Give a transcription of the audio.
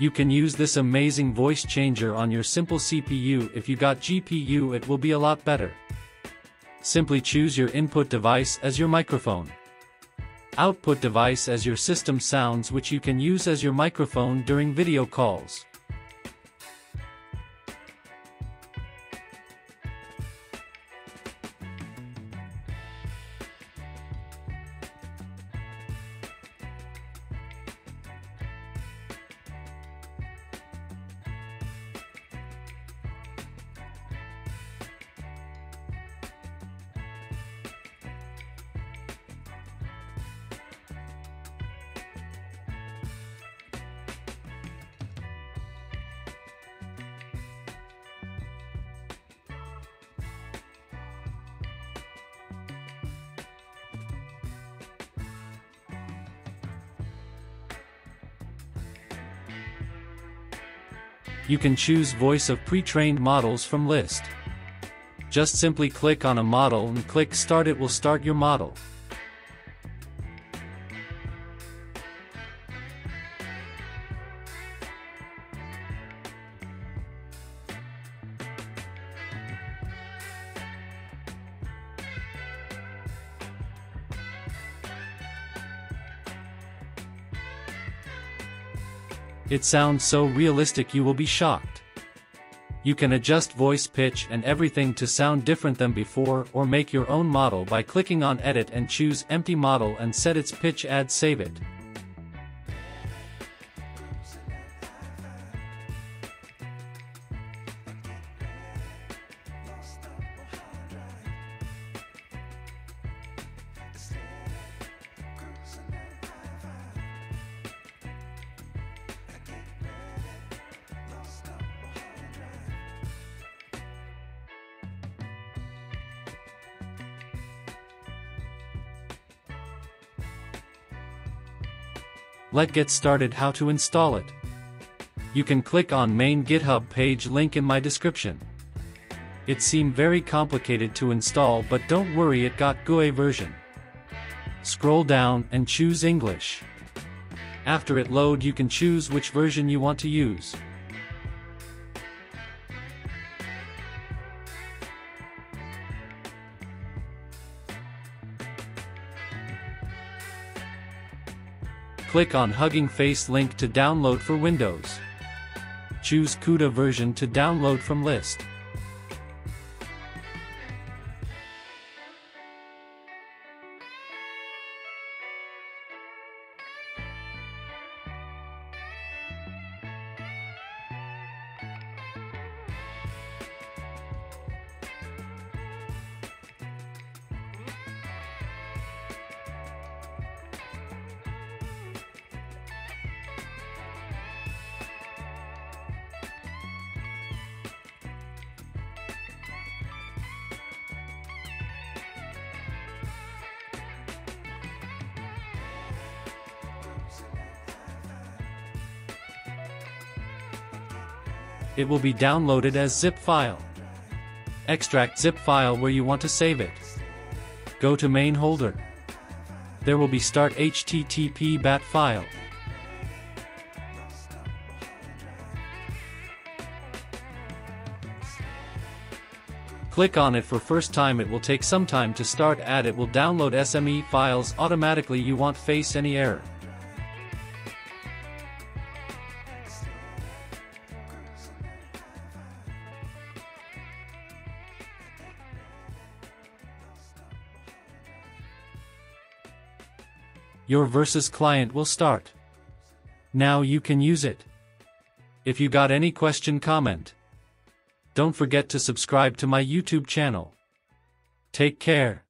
You can use this amazing voice changer on your simple CPU. If you got GPU, it will be a lot better. Simply choose your input device as your microphone. Output device as your system sounds, which you can use as your microphone during video calls. You can choose voice of pre-trained models from list. Just simply click on a model and click start. It will start your model. It sounds so realistic you will be shocked. You can adjust voice pitch and everything to sound different than before, or make your own model by clicking on edit and choose empty model and set its pitch. Save it. Let's get started how to install it. You can click on main GitHub page link in my description. It seemed very complicated to install, but don't worry, it got GUI version. Scroll down and choose English. After it load, you can choose which version you want to use. Click on Hugging Face link to download for Windows. Choose CUDA version to download from list. It will be downloaded as zip file. Extract zip file where you want to save it. Go to main holder. There will be start HTTP bat file. Click on it for first time. It will take some time to start. It will download SME files automatically. You won't face any error. Your versus client will start. Now you can use it. If you got any question, comment. Don't forget to subscribe to my YouTube channel. Take care.